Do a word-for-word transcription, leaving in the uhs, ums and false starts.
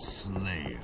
Slayer.